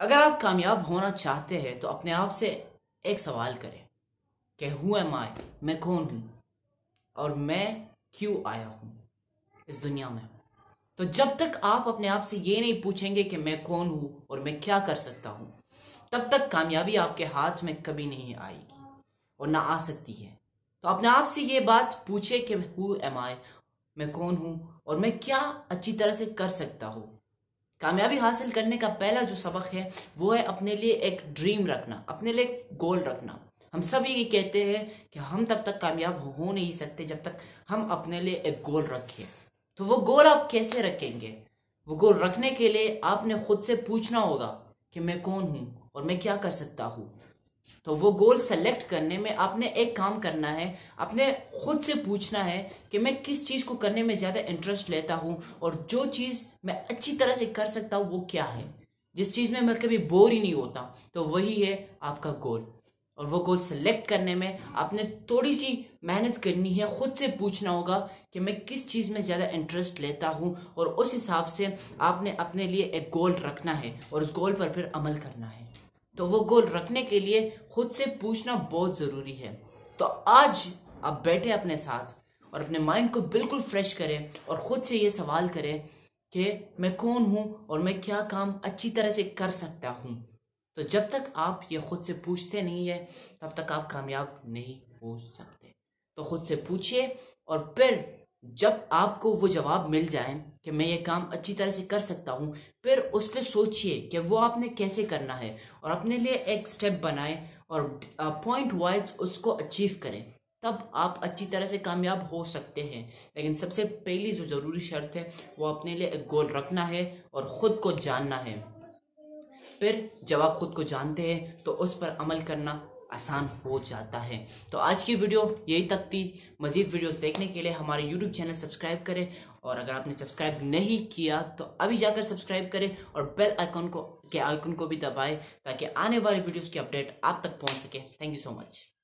अगर आप कामयाब होना चाहते हैं तो अपने आप से एक सवाल करें कि हु एम आई, मैं कौन हूँ और मैं क्यों आया हूँ इस दुनिया में। तो जब तक आप अपने आप से ये नहीं पूछेंगे कि मैं कौन हूँ और मैं क्या कर सकता हूँ, तब तक कामयाबी आपके हाथ में कभी नहीं आएगी और ना आ सकती है। तो अपने आप से ये बात पूछे कि हु एम आई, मैं कौन हूँ और मैं क्या अच्छी तरह से कर सकता हूँ। कामयाबी हासिल करने का पहला जो सबक है वो है अपने लिए एक ड्रीम रखना, अपने लिए एक गोल रखना। हम सब ये कहते हैं कि हम तब तक कामयाब हो नहीं सकते जब तक हम अपने लिए एक गोल रखें। तो वो गोल आप कैसे रखेंगे? वो गोल रखने के लिए आपने खुद से पूछना होगा कि मैं कौन हूँ और मैं क्या कर सकता हूँ। तो वो गोल सेलेक्ट करने में आपने एक काम करना है, आपने खुद से पूछना है कि मैं किस चीज़ को करने में ज़्यादा इंटरेस्ट लेता हूँ और जो चीज़ मैं अच्छी तरह से कर सकता हूँ वो क्या है, जिस चीज़ में मैं कभी बोर ही नहीं होता, तो वही है आपका गोल। और वो गोल सेलेक्ट करने में आपने थोड़ी सी मेहनत करनी है, खुद से पूछना होगा कि मैं किस चीज़ में ज़्यादा इंटरेस्ट लेता हूँ और उस हिसाब से आपने अपने लिए एक गोल रखना है और उस गोल पर फिर अमल करना है। तो वो गोल रखने के लिए खुद से पूछना बहुत ज़रूरी है। तो आज आप बैठे अपने साथ और अपने माइंड को बिल्कुल फ्रेश करें और ख़ुद से ये सवाल करें कि मैं कौन हूँ और मैं क्या काम अच्छी तरह से कर सकता हूँ। तो जब तक आप ये खुद से पूछते नहीं है तब तक आप कामयाब नहीं हो सकते। तो खुद से पूछिए और फिर जब आपको वो जवाब मिल जाए कि मैं ये काम अच्छी तरह से कर सकता हूँ, फिर उस पर सोचिए कि वो आपने कैसे करना है और अपने लिए एक स्टेप बनाएं और पॉइंट वाइज उसको अचीव करें, तब आप अच्छी तरह से कामयाब हो सकते हैं। लेकिन सबसे पहली जो ज़रूरी शर्त है वो अपने लिए एक गोल रखना है और ख़ुद को जानना है। फिर जब आप खुद को जानते हैं तो उस पर अमल करना आसान हो जाता है। तो आज की वीडियो यही तक थी। मज़ीद वीडियोस देखने के लिए हमारे YouTube चैनल सब्सक्राइब करें और अगर आपने सब्सक्राइब नहीं किया तो अभी जाकर सब्सक्राइब करें और बेल आइकॉन को भी दबाएं ताकि आने वाली वीडियोस की अपडेट आप तक पहुंच सके। Thank you so much.